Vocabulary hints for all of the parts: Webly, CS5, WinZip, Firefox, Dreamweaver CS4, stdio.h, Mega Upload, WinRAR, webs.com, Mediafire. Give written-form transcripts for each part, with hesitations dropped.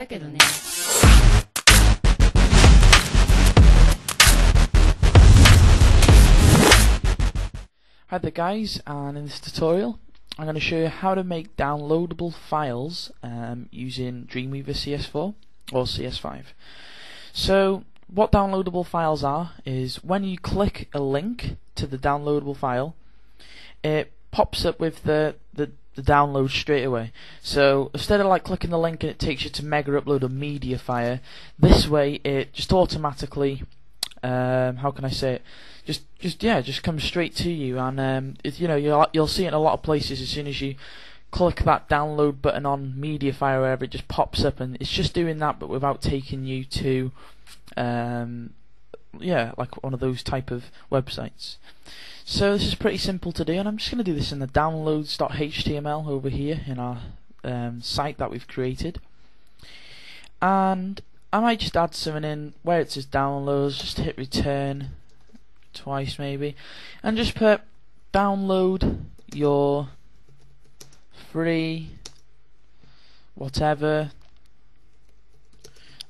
だけどね。Hi there guys, and in this tutorial I'm going to show you how to make downloadable files using Dreamweaver CS4 or CS5. So what downloadable files are is when you click a link to the downloadable file, it pops up with the download straight away. So instead of like clicking the link and it takes you to Mega Upload or Mediafire, this way it just automatically how can I say it? Just comes straight to you, and you'll see it in a lot of places as soon as you click that download button on Mediafire or wherever, it just pops up, and it's just doing that but without taking you to like one of those type of websites. So this is pretty simple to do, and I'm just going to do this in the downloads.html over here in our site that we've created. And I might just add something in where it says downloads, just hit return twice maybe, and just put download your free whatever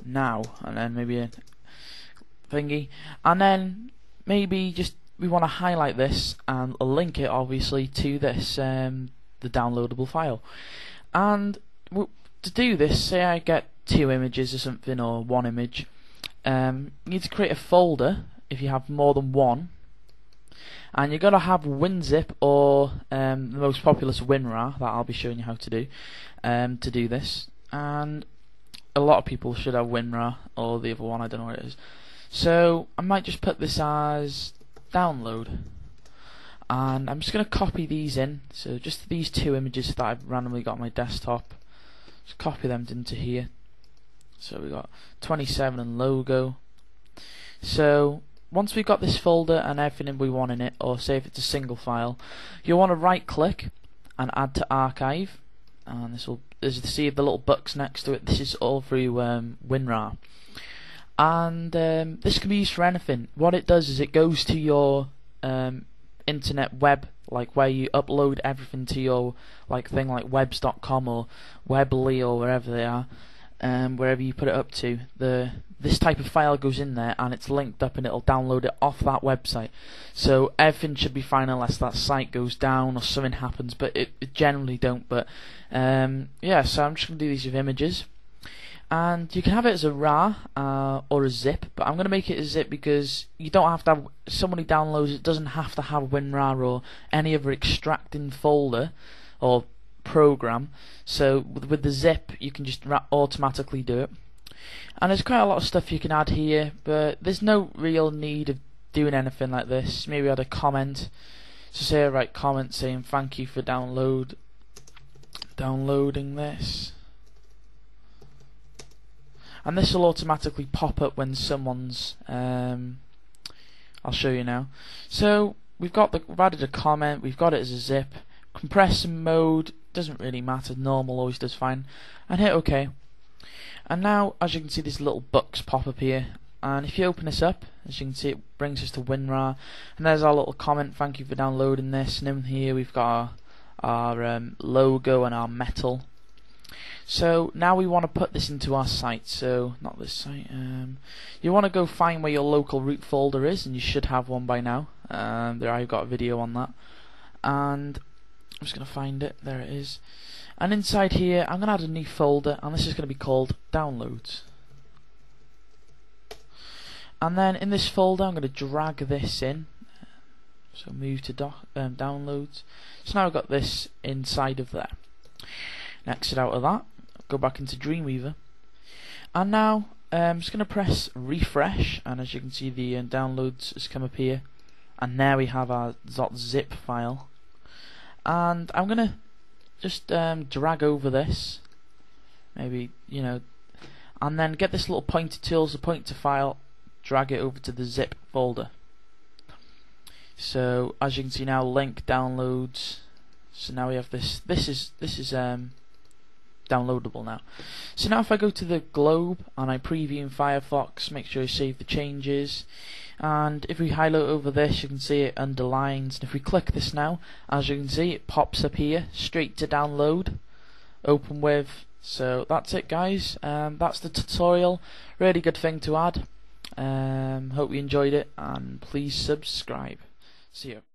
now, and then maybe a thingy, and then maybe just we want to highlight this and link it obviously to this the downloadable file. And to do this, say I get two images or something, or one image, you need to create a folder if you have more than one, and you're going to have WinZip or the most popular WinRAR that I'll be showing you how to do this, and a lot of people should have WinRAR or the other one, I don't know what it is. So I might just put this as download, and I'm just going to copy these in, so just these two images that I've randomly got on my desktop, just copy them into here. So we got 27 and logo. So once we've got this folder and everything we want in it, or say if it's a single file, you'll want to right click and add to archive, and this will, as you see the little bucks next to it, this is all through WinRAR. And this can be used for anything. What it does is it goes to your internet web, like where you upload everything to your thing like webs.com or Webly or wherever they are, wherever you put it up to. This type of file goes in there and it's linked up, and it'll download it off that website. So everything should be fine unless that site goes down or something happens, but it generally don't. But yeah, so I'm just going to do these with images. And you can have it as a RAR or a zip, but I'm going to make it a zip because you don't have to have, someone who downloads it doesn't have to have WinRAR or any other extracting folder or program. So with the zip you can just automatically do it. And there's quite a lot of stuff you can add here, but there's no real need of doing anything like this. Maybe add a comment. So say I write comment saying thank you for downloading this. And this will automatically pop up when someone's I'll show you now. So we've added a comment, we've got it as a zip, compressing mode doesn't really matter, normal always does fine, and hit OK. And now as you can see this little box pop up here, and if you open this up, as you can see it brings us to WinRAR, and there's our little comment, thank you for downloading this, and in here we've got our logo and our metal. So now we want to put this into our site, so not this site, you want to go find where your local root folder is, and you should have one by now. There I've got a video on that, and I'm just going to find it, there it is. And inside here I'm going to add a new folder, and this is going to be called downloads. And then in this folder I'm going to drag this in, so move to downloads. So now I've got this inside of there. Exit out of that, go back into Dreamweaver, and now I'm just going to press refresh, and as you can see the downloads has come up here, and there we have our .zip file. And I'm going to just drag over this, maybe, you know, and then get this little pointer tool, the pointer file, drag it over to the zip folder. So as you can see now, link downloads. So now we have this. This is downloadable now. So now if I go to the globe and I preview in Firefox, make sure you save the changes, and if we highlight over this you can see it underlines, and if we click this now, as you can see it pops up here straight to download, open with, So that's it, guys. That's the tutorial. Really good thing to add. Hope you enjoyed it, and please subscribe. See you.